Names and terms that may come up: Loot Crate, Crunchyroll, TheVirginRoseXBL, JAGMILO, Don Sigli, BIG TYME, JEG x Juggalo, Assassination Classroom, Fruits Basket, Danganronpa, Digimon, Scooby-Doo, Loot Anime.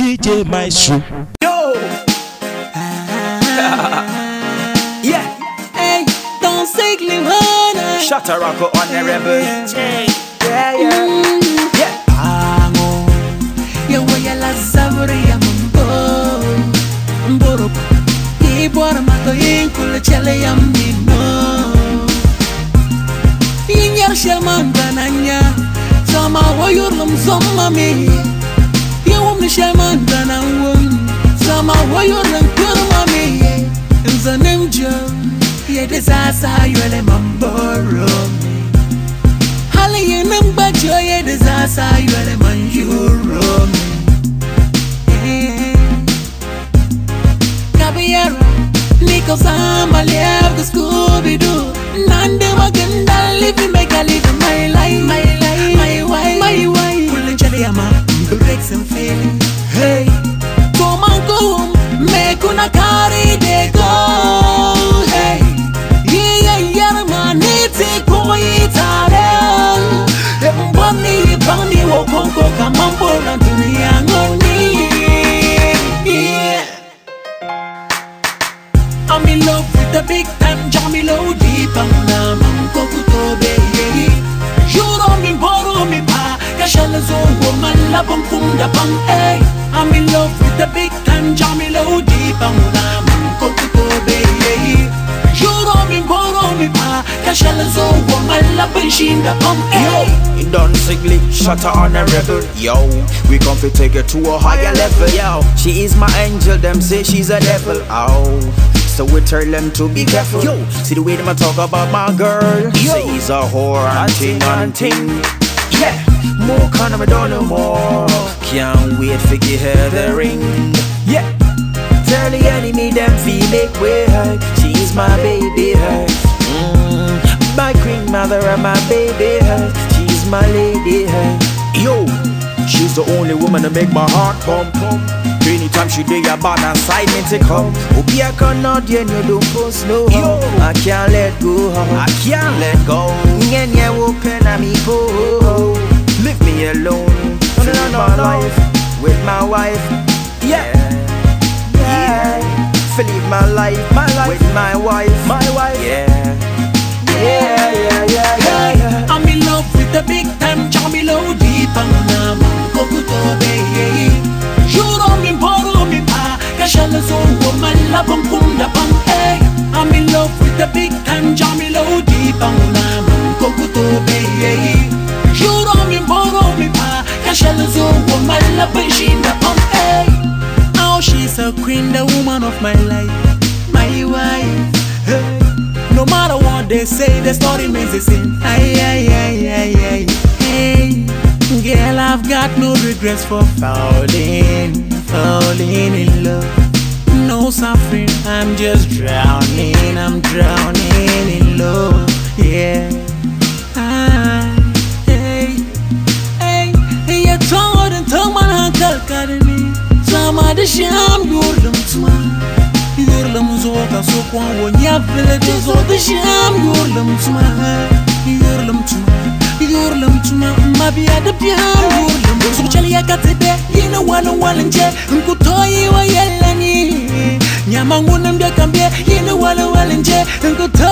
DJ Maestro. Yo! Yeah! Hey, Don Sigli hana. Shut her up, honorable. Yeah, yeah. Yeah. Pango. Ya waya la sabri ya mbo. Mboro. Ibora mato yinkule chele ya mnino. Yinyar shaman bananya. Sama wayurum zomma mi. Shaman than I would. Some are warrior and good mommy. And the name Joe, yet is as I will a borrow. Holly and number joy, yet is as I will a man you roam. Caviar, Nichols, I'm a left the Scooby-Doo. Nande Waganda, live in make a live my life, my life, my wife, my wife. Will jelly ama. Breaks and feeling. Hey, come on, come, make una carry de go. Hey, yeah, yeah, man, it's a point. Bonnie, Bonnie, walk on, go, come on, born on to me, I'm on me. I'm in love with the big time, jammy low deep, I'm a man, go to baby. You don't mean borrow me, pa, Kashal's old woman. I'm in love with the big time jammy low deep. I'm going to go baby. You don't mean borrow me pa. Kashal's old woman love and she in the pump. Yo, Don Sigli, shut her on a rebel. Yo, we come to take her to a higher level. Yo, she is my angel. Them say she's a devil. Oh. So we tell them to be careful. Yo, see the way them I talk about my girl. She's a whore and ting and ting. Yeah. More kind of a don't more. Can't wait for give her the ring. Yeah. Tell the enemy them feel make way her. She's my baby her. My queen mother and my baby her. She's my lady her. Yo, she's the only woman to make my heart pump. Anytime she do your bad side me to come. Hope I cannot you don't go slow. Yo, I can't let go. I can't let go. And you open and me go. Leave me alone, live my life with my wife. Yeah, yeah. Live my life with my wife, my wife. Yeah, yeah, yeah, yeah, yeah, yeah. I'm in love with the big time, jammy low deep. I'm a man, go to baby. You don't mean borrow me pa, Kashal's old woman, love and boom da bum. I'm in love with the big time, jammy low deep. I'm a man, go to baby. You don't mean borrow me pa, Kashal's old woman, love and she in the pump. Oh, she's a queen, the woman of my life, my wife. Hey. No matter what they say, the story means the same. Ay, ay, ay, ay, ay. Hey, girl, I've got no regrets for falling in love. No suffering, I'm just drowning, I'm drowning in love. Yeah. Sham yurlum tma yurlum zoka sokwa wonya veledo zot sham yurlum tma mabia de pian yurlum zokchali yakatide yina wanu walnje nkutoi wayelani nyamangu nambia kambia yina wanu walnje nkutoi